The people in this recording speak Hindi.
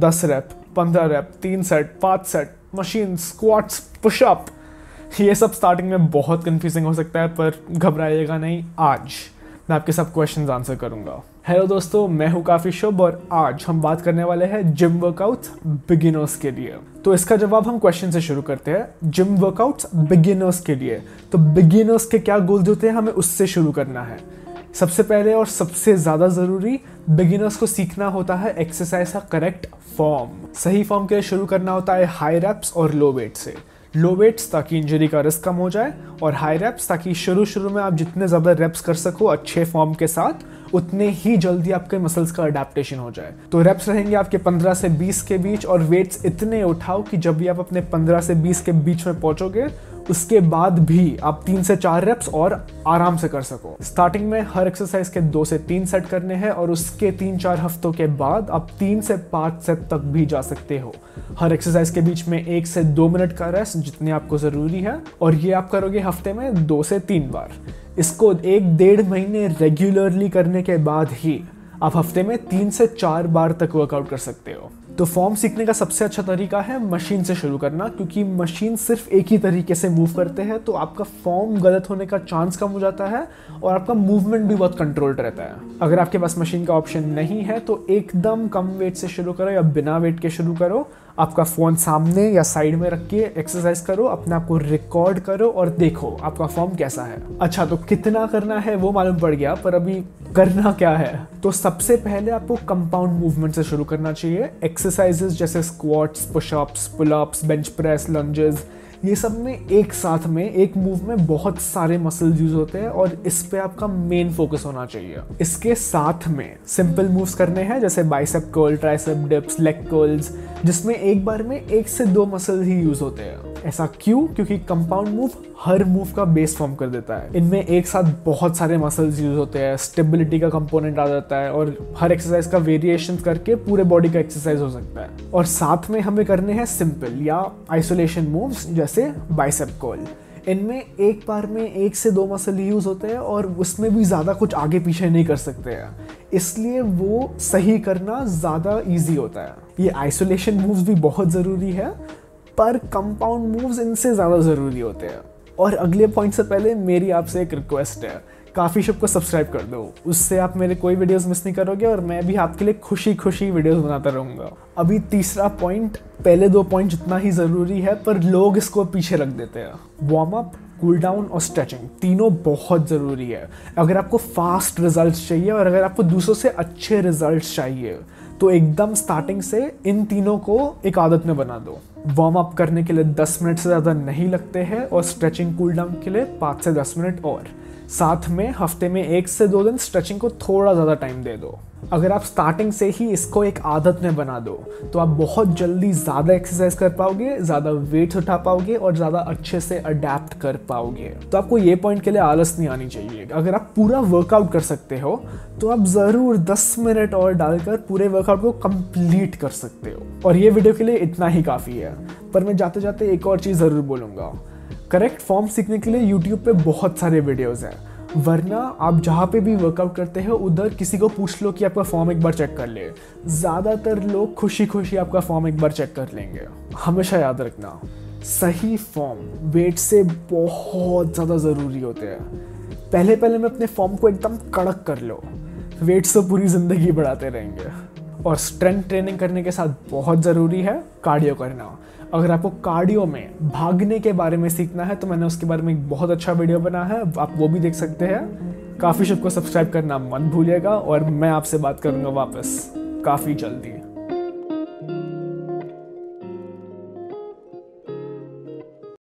10 rep, 15 rep, 3 set, 5 set, machine, squats, pushup. ये सब स्टार्टिंग में बहुत कंफ्यूजिंग हो सकता है, पर घबराइएगा नहीं, आज मैं आपके सब क्वेश्चंस आंसर करूंगा। हेलो दोस्तों, मैं हूँ काफ़ी शुभ और आज हम बात करने वाले हैं जिम वर्कआउट्स बिगिनर्स के लिए। तो इसका जवाब हम क्वेश्चन से शुरू करते हैं, जिम वर्कआउट्स बिगिनर्स के लिए। तो बिगिनर्स के क्या गोल्स होते हैं, हमें उससे शुरू करना है। सबसे पहले और सबसे ज़्यादा ज़रूरी, बिगिनर्स को सीखना होता है एक्सरसाइज का करेक्ट फॉर्म। सही फॉर्म के लिए शुरू करना होता है हाई रेप्स और लो वेट से। लो वेट्स ताकि इंजरी का रिस्क कम हो जाए, और हाई रेप्स ताकि शुरू में आप जितने ज़्यादा रेप्स कर सको अच्छे फॉर्म के साथ, उतने ही जल्दी आपके मसल्स का अडेप्टेशन हो जाए। तो रेप्स रहेंगे आपके 15 से 20 के बीच, और वेट्स इतने उठाओ कि जब भी आप अपने 15 से 20 के बीच में पहुंचोगे, उसके बाद भी आप 3 से 4 रेप्स और आराम से कर सको। स्टार्टिंग में हर एक्सरसाइज के 2 से 3 सेट करने हैं, और उसके 3-4 हफ्तों के बाद आप 3 से 5 सेट तक भी जा सकते हो। हर एक्सरसाइज के बीच में 1 से 2 मिनट का रेस्ट जितने आपको ज़रूरी है, और ये आप करोगे हफ्ते में 2 से 3 बार। इसको 1-1.5 महीने रेगुलरली करने के बाद ही आप हफ्ते में 3 से 4 बार तक वर्कआउट कर सकते हो। तो फॉर्म सीखने का सबसे अच्छा तरीका है मशीन से शुरू करना, क्योंकि मशीन सिर्फ एक ही तरीके से मूव करते हैं, तो आपका फॉर्म गलत होने का चांस कम हो जाता है और आपका मूवमेंट भी बहुत कंट्रोल्ड रहता है। अगर आपके पास मशीन का ऑप्शन नहीं है तो एकदम कम वेट से शुरू करो या बिना वेट के शुरू करो। आपका फ़ोन सामने या साइड में रख के एक्सरसाइज करो, अपने आप को रिकॉर्ड करो और देखो आपका फॉर्म कैसा है। अच्छा, तो कितना करना है वो मालूम पड़ गया, पर अभी करना क्या है? तो सबसे पहले आपको कंपाउंड मूवमेंट से शुरू करना चाहिए। एक्सरसाइजेस जैसे squats, pushups, pullups, bench press, lunges, ये सब में एक साथ में एक मूव में बहुत सारे मसल्स यूज होते हैं, और इस पे आपका मेन फोकस होना चाहिए। इसके साथ में सिंपल मूव्स करने हैं जैसे bicep curl, tricep dips, leg curls, जिसमें एक बार में 1 से 2 मसल ही यूज होते हैं। ऐसा क्यों? क्योंकि कंपाउंड मूव हर मूव का बेस फॉर्म कर देता है। इनमें एक साथ बहुत सारे मसल्स यूज होते हैं, स्टेबिलिटी का कंपोनेंट आ जाता है, और हर एक्सरसाइज का वेरिएशन करके पूरे बॉडी का एक्सरसाइज हो सकता है। और साथ में हमें करने हैं सिंपल या आइसोलेशन मूव्स जैसे बाइसेप कर्ल। इनमें एक बार में 1 से 2 मसल यूज़ होते हैं, और उसमें भी ज़्यादा कुछ आगे पीछे नहीं कर सकते हैं, इसलिए वो सही करना ज़्यादा इजी होता है। ये आइसोलेशन मूव्स भी बहुत ज़रूरी है, पर कंपाउंड मूव्स इनसे ज़्यादा ज़रूरी होते हैं। और अगले पॉइंट से पहले मेरी आपसे एक रिक्वेस्ट है, काफ़ी शुभ को सब्सक्राइब कर दो, उससे आप मेरे कोई वीडियोस मिस नहीं करोगे और मैं भी आपके लिए खुशी वीडियोस बनाता रहूँगा। अभी तीसरा पॉइंट पहले 2 पॉइंट जितना ही ज़रूरी है, पर लोग इसको पीछे रख देते हैं। वार्म अप, कूल डाउन और स्ट्रेचिंग तीनों बहुत ज़रूरी है। अगर आपको फास्ट रिजल्ट्स चाहिए और अगर आपको दूसरों से अच्छे रिजल्ट्स चाहिए, तो एकदम स्टार्टिंग से इन तीनों को एक आदत में बना दो। वार्म अप करने के लिए 10 मिनट से ज़्यादा नहीं लगते हैं, और स्ट्रेचिंग कूल डाउन के लिए 5 से 10 मिनट, और साथ में हफ्ते में 1 से 2 दिन स्ट्रेचिंग को थोड़ा ज़्यादा टाइम दे दो। अगर आप स्टार्टिंग से ही इसको एक आदत में बना दो, तो आप बहुत जल्दी ज़्यादा एक्सरसाइज कर पाओगे, ज़्यादा वेट उठा पाओगे और ज़्यादा अच्छे से अडेप्ट कर पाओगे। तो आपको ये पॉइंट के लिए आलस नहीं आनी चाहिए। अगर आप पूरा वर्कआउट कर सकते हो तो आप ज़रूर 10 मिनट और डालकर पूरे वर्कआउट को कंप्लीट कर सकते हो। और ये वीडियो के लिए इतना ही काफ़ी है, पर मैं जाते जाते एक और चीज़ ज़रूर बोलूँगा, करेक्ट फॉर्म सीखने के लिए यूट्यूब पे बहुत सारे वीडियोस हैं, वरना आप जहाँ पे भी वर्कआउट करते हो उधर किसी को पूछ लो कि आपका फॉर्म एक बार चेक कर ले। ज़्यादातर लोग खुशी आपका फॉर्म एक बार चेक कर लेंगे। हमेशा याद रखना, सही फॉर्म वेट से बहुत ज़्यादा ज़रूरी होते हैं। पहले मैं अपने फॉर्म को एकदम कड़क कर लो, वेट से पूरी ज़िंदगी बढ़ाते रहेंगे। और स्ट्रेंथ ट्रेनिंग करने के साथ बहुत ज़रूरी है कार्डियो करना। अगर आपको कार्डियो में भागने के बारे में सीखना है तो मैंने उसके बारे में एक बहुत अच्छा वीडियो बना है, आप वो भी देख सकते हैं। काफ़ी शुभ को सब्सक्राइब करना मत भूलिएगा, और मैं आपसे बात करूँगा वापस काफ़ी जल्दी।